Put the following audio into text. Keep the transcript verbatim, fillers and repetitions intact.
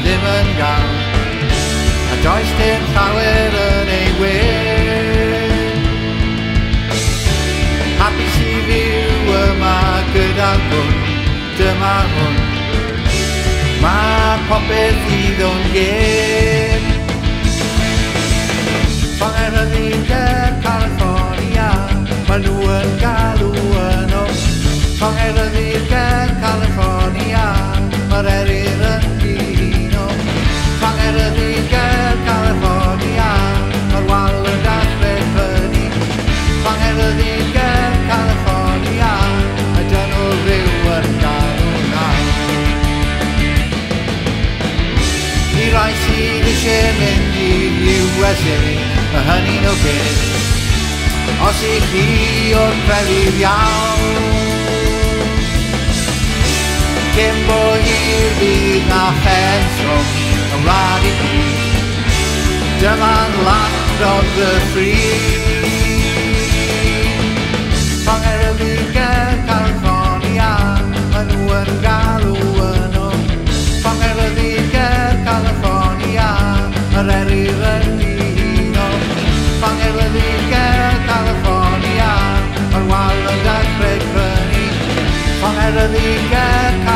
Ddim yn gael, a does dim llawer yn ei wir. Hapus I fyw yma gyda hwn, dyma hwn, mae popeth iddo'n hyn. Llongheryddi'r California, mae nhw yn galw yn o. Llongheryddi'r California, mae'r erir yn Llongheryddi'r California, mae'r wal yn dachrau fyny. Llongheryddi'r California, a dynw rhyw yn galw na. I rai sydd eisiau mynd i'r U S A, mae hynny'n o beth, os I chi o'r credu'r iawn. Dim mwy i'r byd na ffens rhwng y wlad I gyd. Dyma'n land of the free. Llongheryddi'r California, mae nhw yn galw yn o. Llongheryddi'r California, mae'r erir yn un o. Llongheryddi'r California, mae'r wal yn dachrau fyny. Llongheryddi'r California.